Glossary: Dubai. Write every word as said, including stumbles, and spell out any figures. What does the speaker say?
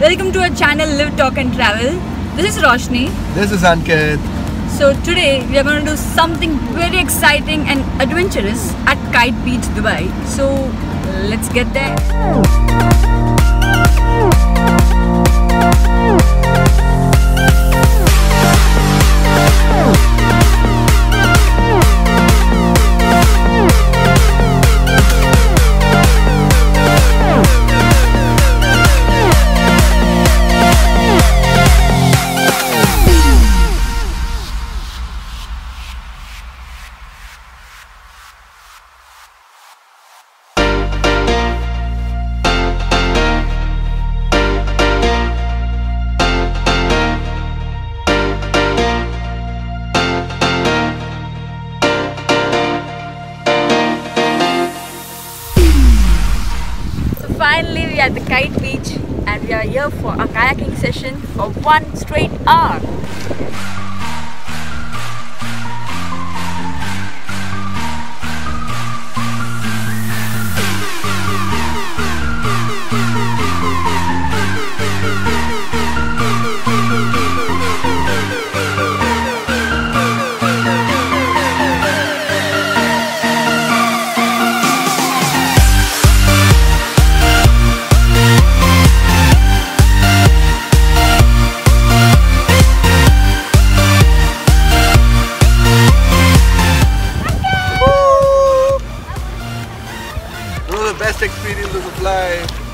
Welcome to our channel Live, Talk and Travel. This is Roshni. This is Ankit. So today we are going to do something very exciting and adventurous at Kite Beach, Dubai. So let's get there. Finally, we are at the Kite Beach and we are here for a kayaking session for one straight hour. Experience of life.